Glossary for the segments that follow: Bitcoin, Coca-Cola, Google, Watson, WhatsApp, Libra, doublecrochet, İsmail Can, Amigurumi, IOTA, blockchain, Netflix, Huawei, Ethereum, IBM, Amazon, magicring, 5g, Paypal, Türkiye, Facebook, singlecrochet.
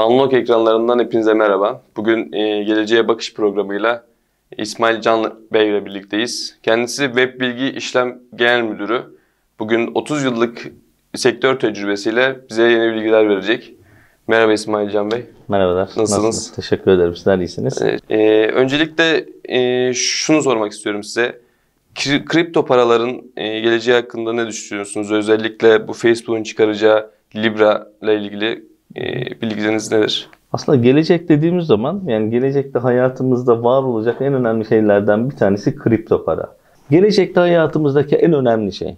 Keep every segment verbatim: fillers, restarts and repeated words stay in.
Kanlok ekranlarından hepinize merhaba. Bugün e, Geleceğe Bakış programıyla İsmail Can Bey ile birlikteyiz. Kendisi Web Bilgi İşlem Genel Müdürü. Bugün otuz yıllık sektör tecrübesiyle bize yeni bilgiler verecek. Merhaba İsmail Can Bey. Merhabalar. Nasılsınız? Nasılsınız? Teşekkür ederim. Sizler iyisiniz. E, e, öncelikle e, şunu sormak istiyorum size. Kri, kripto paraların e, geleceği hakkında ne düşünüyorsunuz? Özellikle bu Facebook'un çıkaracağı Libra ile ilgili bilgileriniz nedir? Aslında gelecek dediğimiz zaman, yani gelecekte hayatımızda var olacak en önemli şeylerden bir tanesi kripto para. Gelecekte hayatımızdaki en önemli şey.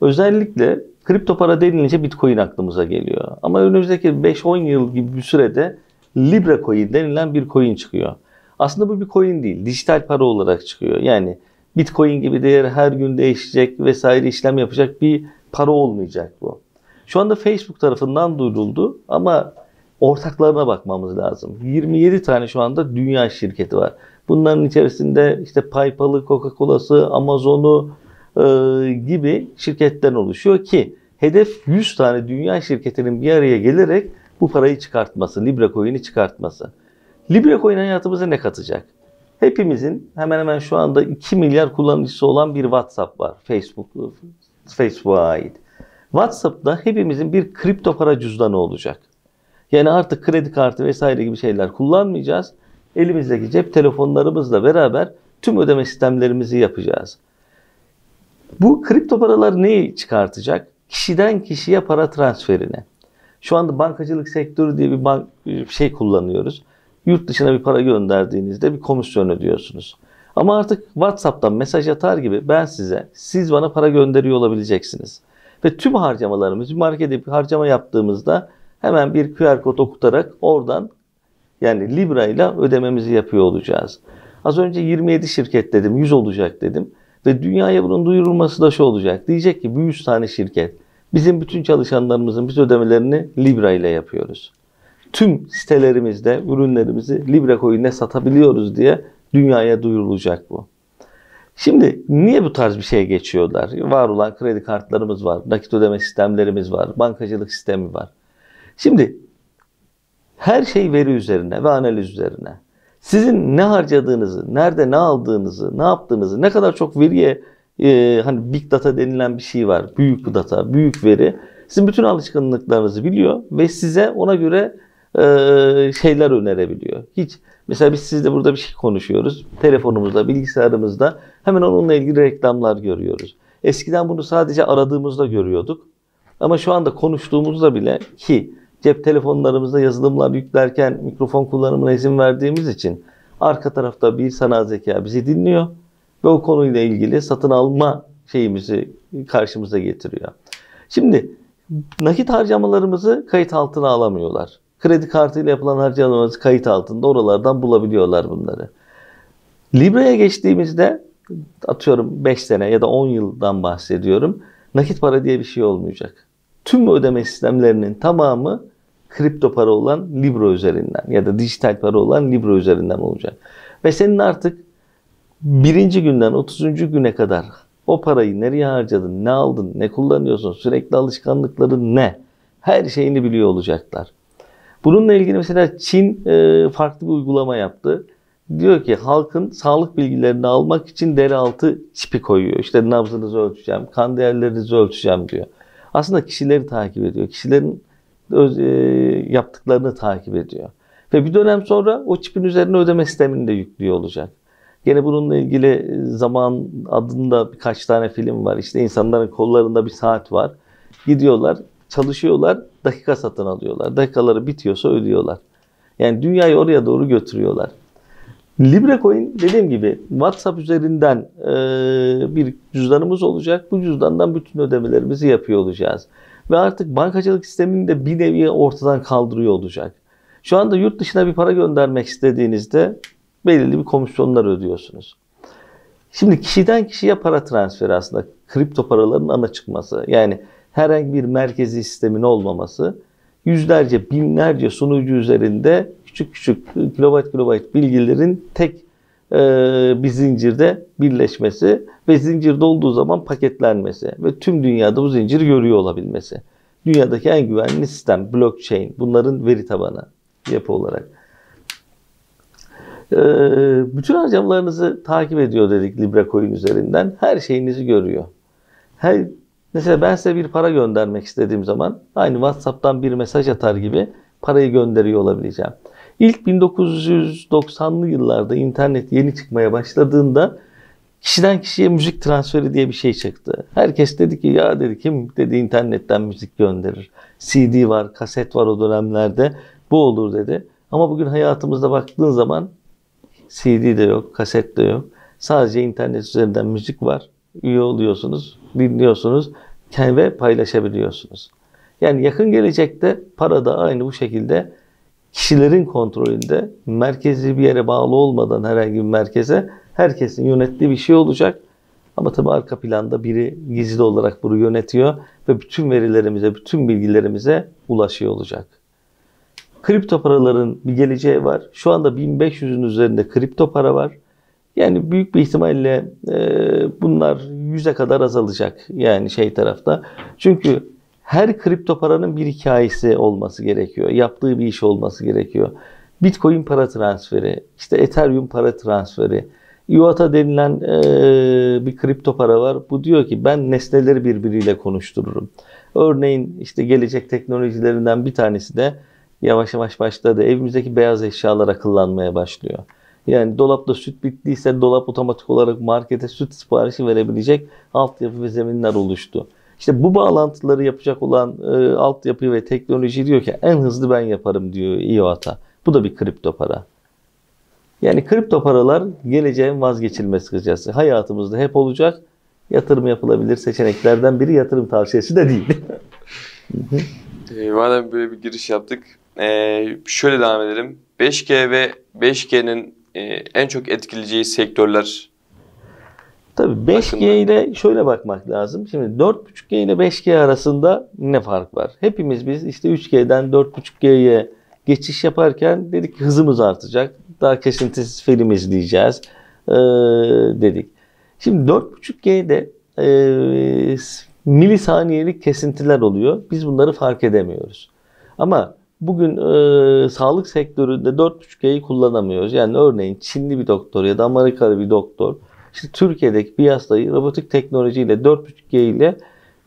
Özellikle kripto para denilince Bitcoin aklımıza geliyor. Ama önümüzdeki beş on yıl gibi bir sürede Libra coin denilen bir coin çıkıyor. Aslında bu bir coin değil, dijital para olarak çıkıyor. Yani Bitcoin gibi değer her gün değişecek vesaire işlem yapacak bir para olmayacak bu. Şu anda Facebook tarafından duyuruldu ama ortaklarına bakmamız lazım. yirmi yedi tane şu anda dünya şirketi var. Bunların içerisinde işte Paypal'ı, Coca-Cola'sı, Amazon'u e, gibi şirketten oluşuyor ki hedef yüz tane dünya şirketinin bir araya gelerek bu parayı çıkartması, Libra coin'i çıkartması. Libra coin hayatımıza ne katacak? Hepimizin hemen hemen şu anda iki milyar kullanıcısı olan bir WhatsApp var. Facebook, Facebook'a ait. WhatsApp'ta hepimizin bir kripto para cüzdanı olacak. Yani artık kredi kartı vesaire gibi şeyler kullanmayacağız. Elimizdeki cep telefonlarımızla beraber tüm ödeme sistemlerimizi yapacağız. Bu kripto paralar neyi çıkartacak? Kişiden kişiye para transferini. Şu anda bankacılık sektörü diye bir bank, şey kullanıyoruz. Yurt dışına bir para gönderdiğinizde bir komisyon ödüyorsunuz. Ama artık WhatsApp'tan mesaj atar gibi ben size, siz bana para gönderiyor olabileceksiniz. Ve tüm harcamalarımız, bir markete bir harcama yaptığımızda hemen bir Q R kod okutarak oradan yani Libra ile ödememizi yapıyor olacağız. Az önce yirmi yedi şirket dedim, yüz olacak dedim. Ve dünyaya bunun duyurulması da şu olacak. Diyecek ki bu yüz tane şirket bizim bütün çalışanlarımızın biz ödemelerini Libra ile yapıyoruz. Tüm sitelerimizde ürünlerimizi Libra coin'e satabiliyoruz diye dünyaya duyurulacak bu. Şimdi niye bu tarz bir şeye geçiyorlar? Var olan kredi kartlarımız var, nakit ödeme sistemlerimiz var, bankacılık sistemi var. Şimdi her şey veri üzerine ve analiz üzerine. Sizin ne harcadığınızı, nerede ne aldığınızı, ne yaptığınızı, ne kadar çok veriye, e, hani big data denilen bir şey var. Büyük bir data, büyük veri. Sizin bütün alışkanlıklarınızı biliyor ve size ona göre e, şeyler önerebiliyor. Hiç... Mesela biz sizle burada bir şey konuşuyoruz. Telefonumuzda, bilgisayarımızda hemen onunla ilgili reklamlar görüyoruz. Eskiden bunu sadece aradığımızda görüyorduk. Ama şu anda konuştuğumuzda bile ki cep telefonlarımızda yazılımlar yüklerken mikrofon kullanımına izin verdiğimiz için arka tarafta bir sanal zeka bizi dinliyor ve o konuyla ilgili satın alma şeyimizi karşımıza getiriyor. Şimdi nakit harcamalarımızı kayıt altına alamıyorlar. Kredi kartıyla yapılan harcamalarımız kayıt altında. Oralardan bulabiliyorlar bunları. Libra'ya geçtiğimizde atıyorum beş sene ya da on yıldan bahsediyorum. Nakit para diye bir şey olmayacak. Tüm ödeme sistemlerinin tamamı kripto para olan Libra üzerinden ya da dijital para olan Libra üzerinden olacak. Ve senin artık birinci günden otuzuncu güne kadar o parayı nereye harcadın, ne aldın, ne kullanıyorsun, sürekli alışkanlıkların ne? Her şeyini biliyor olacaklar. Bununla ilgili mesela Çin farklı bir uygulama yaptı. Diyor ki halkın sağlık bilgilerini almak için deraltı çipi koyuyor. İşte nabzınızı ölçeceğim, kan değerlerinizi ölçeceğim diyor. Aslında kişileri takip ediyor. Kişilerin öz, e, yaptıklarını takip ediyor. Ve bir dönem sonra o çipin üzerine ödeme sistemini de yüklüyor olacak. Gene bununla ilgili Zaman adında birkaç tane film var. İşte insanların kollarında bir saat var. Gidiyorlar, çalışıyorlar, dakika satın alıyorlar. Dakikaları bitiyorsa ödüyorlar. Yani dünyayı oraya doğru götürüyorlar. Libra coin dediğim gibi WhatsApp üzerinden e, bir cüzdanımız olacak. Bu cüzdandan bütün ödemelerimizi yapıyor olacağız. Ve artık bankacılık sistemini de bir nevi ortadan kaldırıyor olacak. Şu anda yurt dışına bir para göndermek istediğinizde belirli bir komisyonlar ödüyorsunuz. Şimdi kişiden kişiye para transferi aslında kripto paraların ana çıkması. Yani herhangi bir merkezi sistemin olmaması, yüzlerce, binlerce sunucu üzerinde küçük küçük kilobayt kilobayt bilgilerin tek e, bir zincirde birleşmesi ve zincirde olduğu zaman paketlenmesi ve tüm dünyada bu zinciri görüyor olabilmesi. Dünyadaki en güvenli sistem blockchain, bunların veri tabanı. yapı olarak. Ee, bütün harcamalarınızı takip ediyor dedik Libra coin üzerinden. Her şeyinizi görüyor. Her, mesela ben size bir para göndermek istediğim zaman aynı WhatsApp'tan bir mesaj atar gibi parayı gönderiyor olabileceğim. İlk bin dokuz yüz doksanlı yıllarda internet yeni çıkmaya başladığında kişiden kişiye müzik transferi diye bir şey çıktı. Herkes dedi ki ya dedi kim dedi internetten müzik gönderir. C D var, kaset var o dönemlerde. Bu olur dedi. Ama bugün hayatımızda baktığın zaman C D de yok, kaset de yok. Sadece internet üzerinden müzik var. Üye oluyorsunuz, dinliyorsunuz ve paylaşabiliyorsunuz. Yani yakın gelecekte para da aynı bu şekilde kişilerin kontrolünde, merkezi bir yere bağlı olmadan herhangi bir merkeze herkesin yönettiği bir şey olacak. Ama tabii arka planda biri gizli olarak bunu yönetiyor ve bütün verilerimize, bütün bilgilerimize ulaşıyor olacak. Kripto paraların bir geleceği var. Şu anda bin beş yüzün üzerinde kripto para var. Yani büyük bir ihtimalle e, bunlar yüze kadar azalacak. Yani şey tarafta. Çünkü her kripto paranın bir hikayesi olması gerekiyor. Yaptığı bir iş olması gerekiyor. Bitcoin para transferi, işte Ethereum para transferi, I O T A denilen e, bir kripto para var. Bu diyor ki ben nesneleri birbiriyle konuştururum. Örneğin işte gelecek teknolojilerinden bir tanesi de yavaş yavaş başladı. Evimizdeki beyaz eşyalar akıllanmaya başlıyor. Yani dolapta süt bittiyse dolap otomatik olarak markete süt siparişi verebilecek altyapı ve zeminler oluştu. İşte bu bağlantıları yapacak olan e, altyapı ve teknoloji diyor ki en hızlı ben yaparım diyor I O T A. Bu da bir kripto para. Yani kripto paralar geleceğin vazgeçilmez kısacası. Hayatımızda hep olacak. Yatırım yapılabilir seçeneklerden biri, yatırım tavsiyesi de değil. e, madem böyle bir giriş yaptık. E, şöyle devam edelim. beş G ve beş G'nin e, en çok etkileyeceği sektörler. Tabii beş G ile şöyle bakmak lazım. Şimdi dört buçuk G ile beş G arasında ne fark var? Hepimiz biz işte üç G'den dört buçuk G'ye geçiş yaparken dedik ki hızımız artacak. Daha kesintisiz film izleyeceğiz ee, dedik. Şimdi dört buçuk G'de e, milisaniyelik kesintiler oluyor. Biz bunları fark edemiyoruz. Ama bugün e, sağlık sektöründe dört buçuk G'yi kullanamıyoruz. Yani örneğin Çinli bir doktor ya da Amerikalı bir doktor İşte Türkiye'deki piyasayı robotik teknolojiyle dört buçuk G ile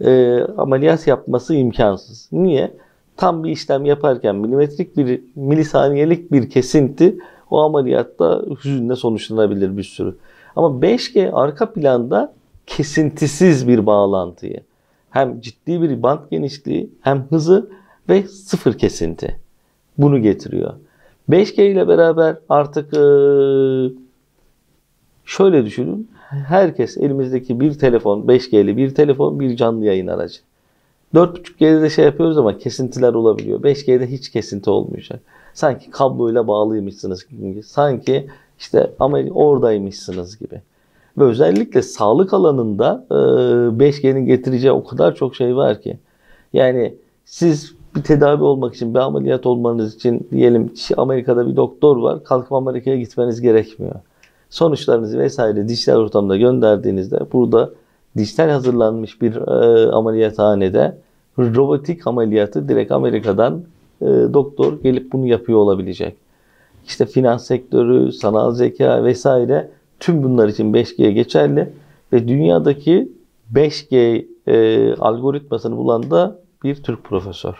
e, ameliyat yapması imkansız. Niye? Tam bir işlem yaparken milimetrik bir milisaniyelik bir kesinti o ameliyatta hüzünle sonuçlanabilir bir sürü. Ama beş G arka planda kesintisiz bir bağlantıyı, hem ciddi bir bant genişliği hem hızı ve sıfır kesinti bunu getiriyor. beş G ile beraber artık e, şöyle düşünün, herkes elimizdeki bir telefon, beş G'li bir telefon, bir canlı yayın aracı. dört buçuk G'de de şey yapıyoruz ama kesintiler olabiliyor. beş G'de hiç kesinti olmayacak. Sanki kabloyla bağlıymışsınız gibi, sanki işte ama oradaymışsınız gibi. Ve özellikle sağlık alanında beş G'nin getireceği o kadar çok şey var ki. Yani siz bir tedavi olmak için, bir ameliyat olmanız için diyelim Amerika'da bir doktor var, kalkıp Amerika'ya gitmeniz gerekmiyor. Sonuçlarınızı vesaire dijital ortamda gönderdiğinizde burada dijital hazırlanmış bir e, ameliyathanede robotik ameliyatı direkt Amerika'dan e, doktor gelip bunu yapıyor olabilecek. İşte finans sektörü, sanal zeka vesaire tüm bunlar için beş G geçerli ve dünyadaki beş G e, algoritmasını bulan da bir Türk profesör.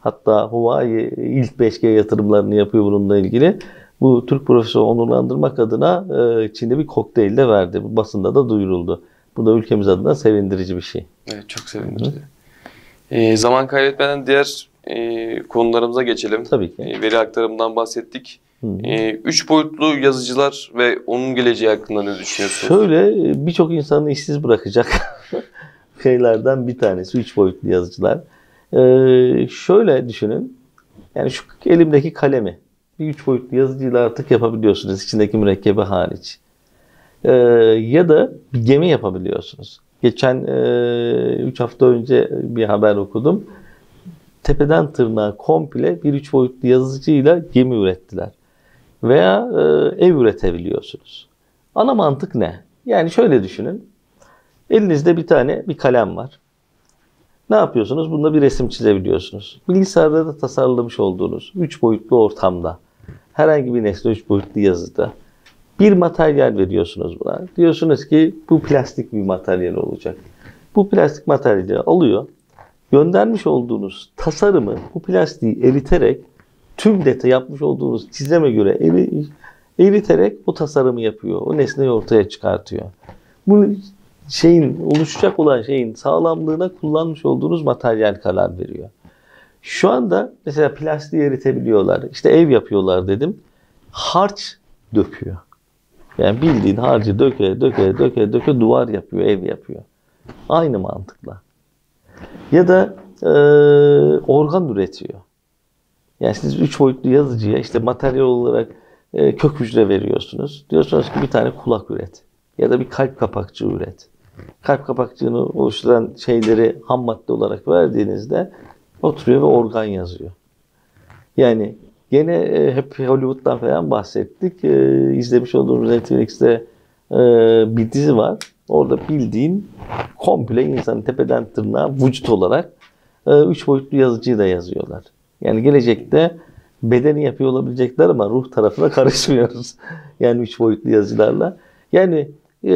Hatta Huawei ilk beş G yatırımlarını yapıyor bununla ilgili. Bu Türk profesörü onurlandırmak adına e, Çin'de bir kokteyl de verdi. Bu basında da duyuruldu. Bu da ülkemiz adına sevindirici bir şey. Evet, çok sevindirici. E, zaman kaybetmeden diğer e, konularımıza geçelim. Tabii ki. E, veri aktarımından bahsettik. E, üç boyutlu yazıcılar ve onun geleceği hakkında ne düşünüyorsunuz? Şöyle, birçok insanı işsiz bırakacak şeylerden bir tanesi üç boyutlu yazıcılar. E, şöyle düşünün. Yani şu elimdeki kalemi bir üç boyutlu yazıcıyla artık yapabiliyorsunuz. İçindeki mürekkebi hariç. Ee, ya da bir gemi yapabiliyorsunuz. Geçen üç e, hafta önce bir haber okudum. Tepeden tırnağa komple bir üç boyutlu yazıcıyla gemi ürettiler. Veya e, ev üretebiliyorsunuz. Ana mantık ne? Yani şöyle düşünün. Elinizde bir tane bir kalem var. Ne yapıyorsunuz? Bunda bir resim çizebiliyorsunuz. Bilgisayarda da tasarlamış olduğunuz üç boyutlu ortamda, herhangi bir nesne üç boyutlu yazıda bir materyal veriyorsunuz buna. Diyorsunuz ki bu plastik bir materyal olacak. Bu plastik materyali alıyor. Göndermiş olduğunuz tasarımı bu plastiği eriterek, tüm detayı yapmış olduğunuz çizime göre eriterek bu tasarımı yapıyor. O nesneyi ortaya çıkartıyor. Bu şeyin, oluşacak olan şeyin sağlamlığına kullanmış olduğunuz materyal karar veriyor. Şu anda mesela plastiği eritebiliyorlar. İşte ev yapıyorlar dedim. Harç döküyor. Yani bildiğin harcı döke döke döke döke duvar yapıyor, ev yapıyor. Aynı mantıkla. Ya da e, organ üretiyor. Yani siz üç boyutlu yazıcıya işte materyal olarak e, kök hücre veriyorsunuz. Diyorsunuz ki bir tane kulak üret. Ya da bir kalp kapakçığı üret. Kalp kapakçığını oluşturan şeyleri ham madde olarak verdiğinizde oturuyor ve organ yazıyor. Yani gene e, hep Hollywood'dan falan bahsettik. E, izlemiş olduğumuz Netflix'te e, bir dizi var. Orada bildiğin komple insanın tepeden tırnağa vücut olarak e, üç boyutlu yazıcıyı da yazıyorlar. Yani gelecekte bedeni yapıyor olabilecekler ama ruh tarafına karışmıyoruz. Yani üç boyutlu yazılarla. Yani e,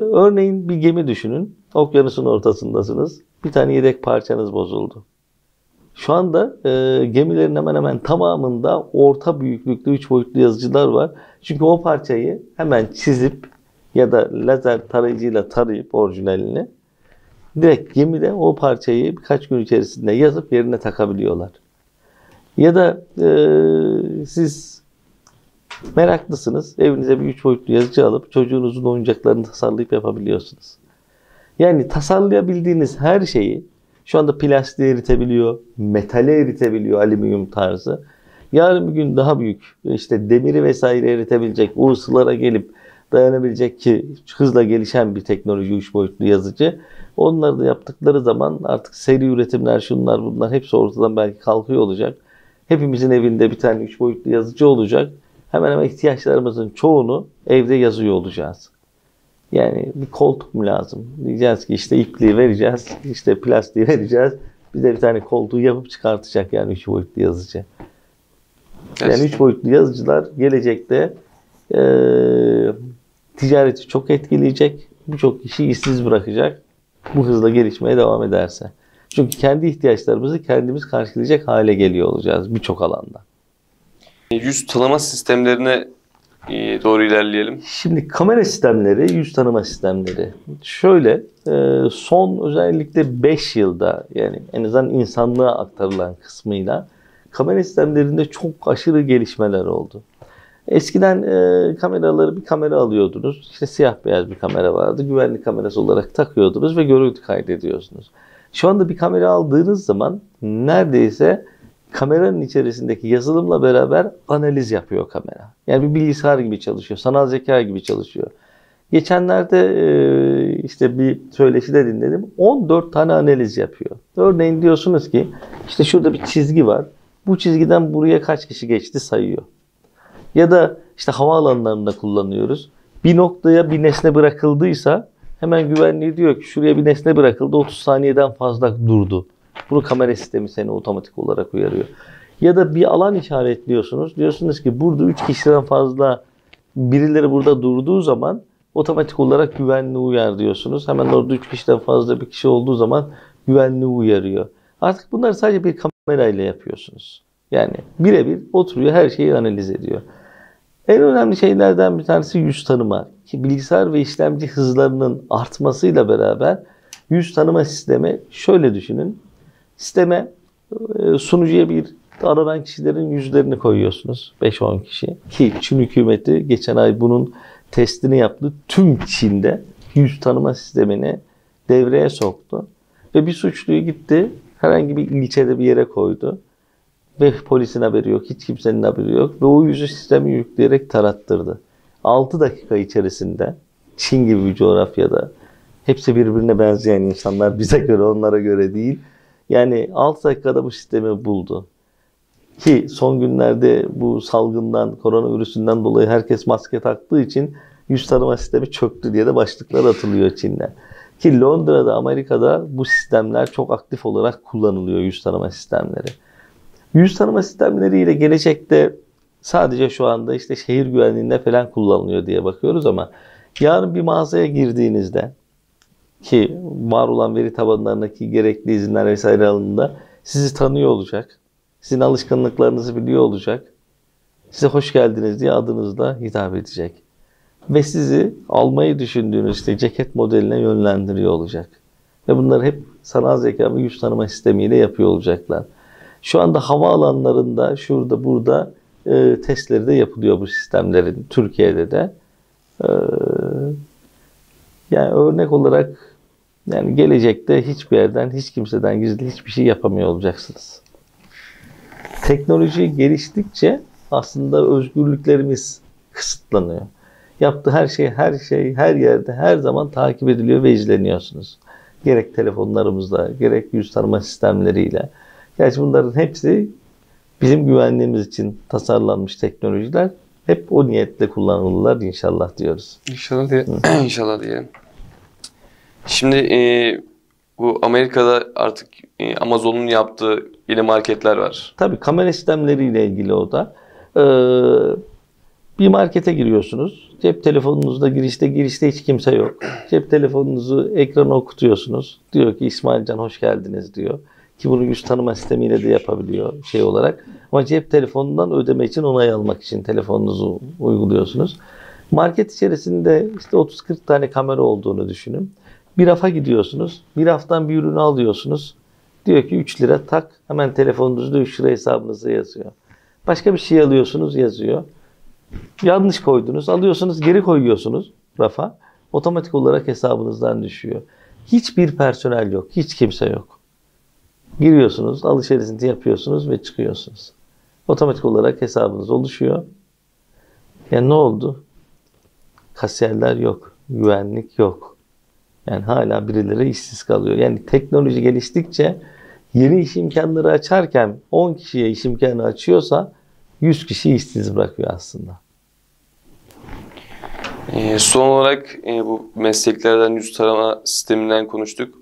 örneğin bir gemi düşünün. Okyanusun ortasındasınız. Bir tane yedek parçanız bozuldu. Şu anda e, gemilerin hemen hemen tamamında orta büyüklükte üç boyutlu yazıcılar var. Çünkü o parçayı hemen çizip ya da lazer tarayıcıyla tarayıp orijinalini direkt gemide o parçayı birkaç gün içerisinde yazıp yerine takabiliyorlar. Ya da e, siz meraklısınız. Evinize bir üç boyutlu yazıcı alıp çocuğunuzun oyuncaklarını tasarlayıp yapabiliyorsunuz. Yani tasarlayabildiğiniz her şeyi şu anda plastiği eritebiliyor, metali eritebiliyor, alüminyum tarzı. Yarın bir gün daha büyük işte demiri vesaire eritebilecek, o ısılara gelip dayanabilecek ki hızla gelişen bir teknoloji üç boyutlu yazıcı. Onları da yaptıkları zaman artık seri üretimler, şunlar bunlar hepsi ortadan belki kalkıyor olacak. Hepimizin evinde bir tane üç boyutlu yazıcı olacak. Hemen hemen ihtiyaçlarımızın çoğunu evde yazıyor olacağız. Yani bir koltuk mu lazım? Diyeceğiz ki işte ipliği vereceğiz, işte plastiği vereceğiz. Bize bir tane koltuğu yapıp çıkartacak yani üç boyutlu yazıcı. Yani üç boyutlu yazıcılar gelecekte e, ticareti çok etkileyecek. Birçok kişi işsiz bırakacak. Bu hızla gelişmeye devam ederse. Çünkü kendi ihtiyaçlarımızı kendimiz karşılayacak hale geliyor olacağız birçok alanda. Yüz tanıma sistemlerine doğru ilerleyelim. Şimdi kamera sistemleri, yüz tanıma sistemleri. Şöyle son özellikle beş yılda yani en azından insanlığa aktarılan kısmıyla kamera sistemlerinde çok aşırı gelişmeler oldu. Eskiden e, kameraları bir kamera alıyordunuz. İşte siyah beyaz bir kamera vardı. Güvenlik kamerası olarak takıyordunuz ve görüntü kaydediyorsunuz. Şu anda bir kamera aldığınız zaman neredeyse kameranın içerisindeki yazılımla beraber analiz yapıyor kamera. Yani bir bilgisayar gibi çalışıyor. Sanal zeka gibi çalışıyor. Geçenlerde e, işte bir söyleşide dinledim. on dört tane analiz yapıyor. Örneğin diyorsunuz ki işte şurada bir çizgi var. Bu çizgiden buraya kaç kişi geçti sayıyor. Ya da işte havaalanlarında kullanıyoruz. Bir noktaya bir nesne bırakıldıysa hemen güvenliği diyor ki şuraya bir nesne bırakıldı, otuz saniyeden fazla durdu. Bunu kamera sistemi seni otomatik olarak uyarıyor. Ya da bir alan işaretliyorsunuz. Diyorsunuz ki burada üç kişiden fazla birileri burada durduğu zaman otomatik olarak güvenliği uyar diyorsunuz. Hemen orada üç kişiden fazla bir kişi olduğu zaman güvenliği uyarıyor. Artık bunları sadece bir kamerayla yapıyorsunuz. Yani birebir oturuyor, her şeyi analiz ediyor. En önemli şeylerden bir tanesi yüz tanıma. Ki bilgisayar ve işlemci hızlarının artmasıyla beraber yüz tanıma sistemi şöyle düşünün. Sisteme sunucuya bir aranan kişilerin yüzlerini koyuyorsunuz. beş on kişi. Ki Çin hükümeti geçen ay bunun testini yaptı. Tüm Çin'de yüz tanıma sistemini devreye soktu. Ve bir suçluyu gitti. Herhangi bir ilçede bir yere koydu. Ve polisin haberi yok, hiç kimsenin haberi yok. Ve o yüzü sistemi yükleyerek tarattırdı. altı dakika içerisinde Çin gibi bir coğrafyada hepsi birbirine benzeyen insanlar, bize göre onlara göre değil. Yani altı dakikada bu sistemi buldu. Ki son günlerde bu salgından, koronavirüsünden dolayı herkes maske taktığı için yüz tanıma sistemi çöktü diye de başlıklar atılıyor Çin'de. Ki Londra'da, Amerika'da bu sistemler çok aktif olarak kullanılıyor, yüz tanıma sistemleri. Yüz tanıma sistemleriyle gelecekte sadece şu anda işte şehir güvenliğinde falan kullanılıyor diye bakıyoruz ama yarın bir mağazaya girdiğinizde ki var olan veri tabanlarındaki gerekli izinler vesaire alındığında sizi tanıyor olacak. Sizin alışkanlıklarınızı biliyor olacak. Size hoş geldiniz diye adınızla hitap edecek. Ve sizi almayı düşündüğünüz işte ceket modeline yönlendiriyor olacak. Ve bunları hep sanal zeka ve yüz tanıma sistemiyle yapıyor olacaklar. Şu anda havaalanlarında şurada burada e, testleri de yapılıyor bu sistemlerin. Türkiye'de de. E, yani örnek olarak yani gelecekte hiçbir yerden, hiç kimseden gizli hiçbir şey yapamıyor olacaksınız. Teknoloji geliştikçe aslında özgürlüklerimiz kısıtlanıyor. Yaptığı her şey, her şey, her yerde, her zaman takip ediliyor ve izleniyorsunuz. Gerek telefonlarımızla, gerek yüz tanıma sistemleriyle. Gerçi bunların hepsi bizim güvenliğimiz için tasarlanmış teknolojiler. Hep o niyetle kullanılırlar inşallah diyoruz. İnşallah, diye, inşallah diyelim. Şimdi e, bu Amerika'da artık e, Amazon'un yaptığı yeni marketler var. Tabii kamera sistemleriyle ilgili o da. Ee, Bir markete giriyorsunuz. Cep telefonunuzda girişte girişte hiç kimse yok. Cep telefonunuzu ekrana okutuyorsunuz. Diyor ki İsmail Can hoş geldiniz diyor. Ki bunu yüz tanıma sistemiyle de yapabiliyor şey olarak. Ama cep telefonundan ödeme için onay almak için telefonunuzu uyguluyorsunuz. Market içerisinde işte otuz kırk tane kamera olduğunu düşünün. Bir rafa gidiyorsunuz. Bir raftan bir ürünü alıyorsunuz. Diyor ki üç lira tak. Hemen telefonunuzda üç lira hesabınıza yazıyor. Başka bir şey alıyorsunuz yazıyor. Yanlış koydunuz, alıyorsunuz, geri koyuyorsunuz rafa. Otomatik olarak hesabınızdan düşüyor. Hiçbir personel yok, hiç kimse yok. Giriyorsunuz, alışverişinizi yapıyorsunuz ve çıkıyorsunuz. Otomatik olarak hesabınız oluşuyor. Yani ne oldu? Kasiyerler yok, güvenlik yok. Yani hala birileri işsiz kalıyor. Yani teknoloji geliştikçe yeni iş imkanları açarken on kişiye iş imkanı açıyorsa yüz kişi işsiz bırakıyor aslında. Ee, son olarak e, bu mesleklerden yüz tarama sisteminden konuştuk.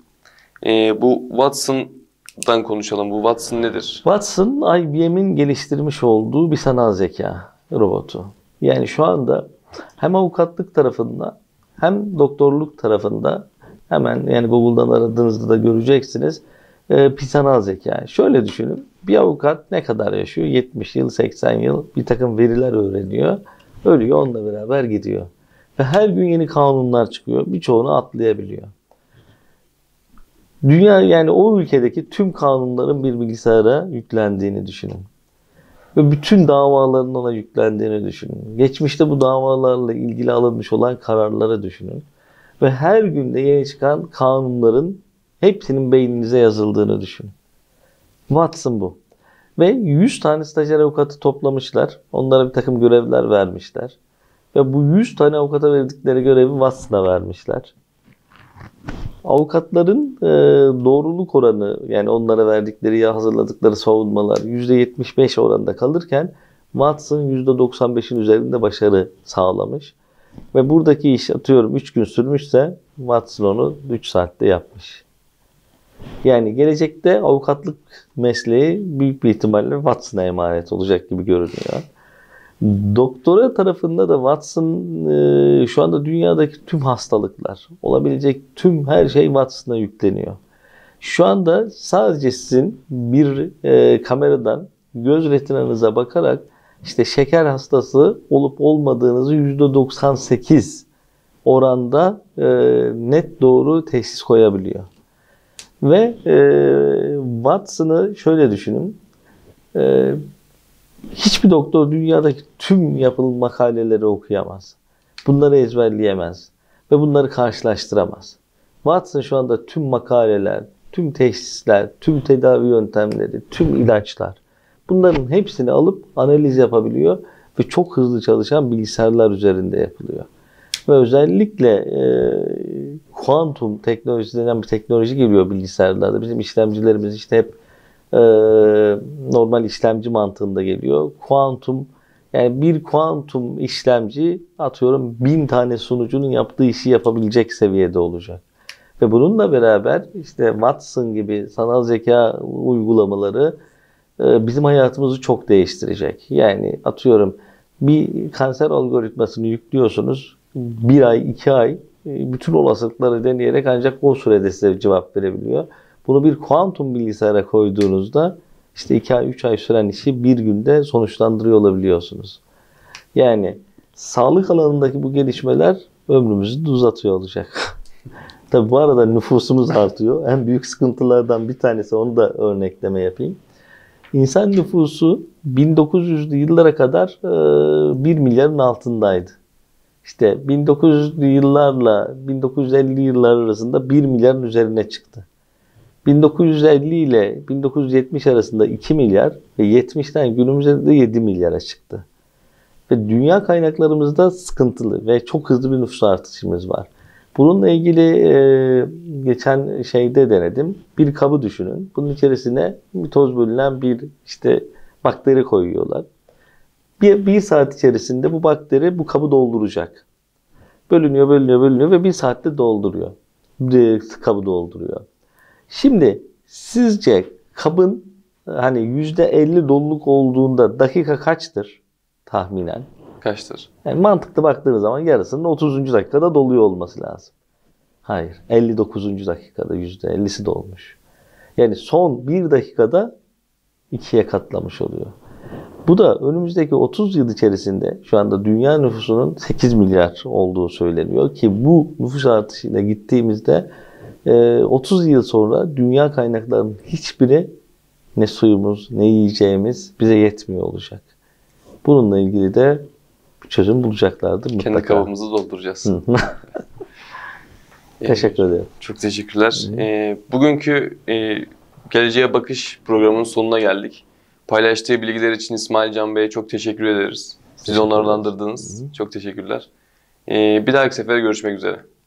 E, bu Watson'dan konuşalım. Bu Watson nedir? Watson, I B M'in geliştirmiş olduğu bir sanal zeka robotu. Yani şu anda hem avukatlık tarafında hem doktorluk tarafında hemen yani Google'dan aradığınızda da göreceksiniz. Bir sanal zeka. Şöyle düşünün. Bir avukat ne kadar yaşıyor? yetmiş yıl, seksen yıl bir takım veriler öğreniyor. Ölüyor, onunla beraber gidiyor. Ve her gün yeni kanunlar çıkıyor. Birçoğunu atlayabiliyor. Dünya yani o ülkedeki tüm kanunların bir bilgisayara yüklendiğini düşünün. Ve bütün davaların ona yüklendiğini düşünün. Geçmişte bu davalarla ilgili alınmış olan kararları düşünün. Ve her gün de yeni çıkan kanunların hepsinin beyninize yazıldığını düşünün. Watson bu. Ve yüz tane stajyer avukatı toplamışlar. Onlara bir takım görevler vermişler. Ve bu yüz tane avukata verdikleri görevi Watson'a vermişler. Avukatların e, doğruluk oranı yani onlara verdikleri ya hazırladıkları savunmalar yüzde yetmiş beş oranında kalırken Watson yüzde doksan beşin üzerinde başarı sağlamış. Ve buradaki iş atıyorum üç gün sürmüşse Watson onu üç saatte yapmış. Yani gelecekte avukatlık mesleği büyük bir ihtimalle Watson'a emanet olacak gibi görünüyor. Doktora tarafında da Watson e, şu anda dünyadaki tüm hastalıklar, olabilecek tüm her şey Watson'a yükleniyor. Şu anda sadece sizin bir e, kameradan göz retinanıza bakarak işte şeker hastası olup olmadığınızı yüzde doksan sekiz oranda e, net doğru teşhis koyabiliyor. Ve e, Watson'ı şöyle düşünün, e, hiçbir doktor dünyadaki tüm yapılan makaleleri okuyamaz. Bunları ezberleyemez ve bunları karşılaştıramaz. Watson şu anda tüm makaleler, tüm teşhisler, tüm tedavi yöntemleri, tüm ilaçlar bunların hepsini alıp analiz yapabiliyor ve çok hızlı çalışan bilgisayarlar üzerinde yapılıyor. Ve özellikle e, kuantum teknolojisi denen bir teknoloji geliyor bilgisayarlarda. Bizim işlemcilerimiz işte hep e, normal işlemci mantığında geliyor. Kuantum yani bir kuantum işlemci atıyorum bin tane sunucunun yaptığı işi yapabilecek seviyede olacak. Ve bununla beraber işte Watson gibi sanal zeka uygulamaları bizim hayatımızı çok değiştirecek. Yani atıyorum bir kanser algoritmasını yüklüyorsunuz. Bir ay, iki ay bütün olasılıkları deneyerek ancak o sürede size cevap verebiliyor. Bunu bir kuantum bilgisayara koyduğunuzda işte iki ay, üç ay süren işi bir günde sonuçlandırıyor olabiliyorsunuz. Yani sağlık alanındaki bu gelişmeler ömrümüzü uzatıyor olacak. Tabii bu arada nüfusumuz artıyor. En büyük sıkıntılardan bir tanesi, onu da örnekleme yapayım. İnsan nüfusu bin dokuz yüzlü yıllara kadar bir milyarın altındaydı. İşte bin dokuz yüzlü yıllarla bin dokuz yüz elli yıllar arasında bir milyarın üzerine çıktı. bin dokuz yüz elli ile bin dokuz yüz yetmiş arasında iki milyar ve yetmişten günümüze de yedi milyara çıktı. Ve dünya kaynaklarımızda sıkıntılı ve çok hızlı bir nüfus artışımız var. Bununla ilgili e, geçen şeyde denedim. Bir kabı düşünün. Bunun içerisine mitoz bölünen bir işte bakteri koyuyorlar. Bir, bir saat içerisinde bu bakteri bu kabı dolduracak. Bölünüyor, bölünüyor, bölünüyor ve bir saatte dolduruyor. Bir kabı dolduruyor. Şimdi sizce kabın hani yüzde elli doluluk olduğunda dakika kaçtır tahminen? Kaçtır? Yani mantıklı baktığınız zaman yarısının otuzuncu dakikada doluyor olması lazım. Hayır. elli dokuzuncu dakikada yüzde ellisi dolmuş. Yani son bir dakikada ikiye katlamış oluyor. Bu da önümüzdeki otuz yıl içerisinde şu anda dünya nüfusunun sekiz milyar olduğu söyleniyor ki bu nüfus artışıyla gittiğimizde otuz yıl sonra dünya kaynaklarının hiçbiri, ne suyumuz ne yiyeceğimiz bize yetmiyor olacak. Bununla ilgili de çözüm bulacaklardır mutlaka. Kendi kabımızı dolduracağız. Teşekkür ederim. Çok teşekkürler. E, bugünkü e, Geleceğe Bakış programının sonuna geldik. Paylaştığı bilgiler için İsmail Can Bey'e çok teşekkür ederiz. Bizi onurlandırdınız. Çok teşekkürler. E, bir dahaki sefere görüşmek üzere.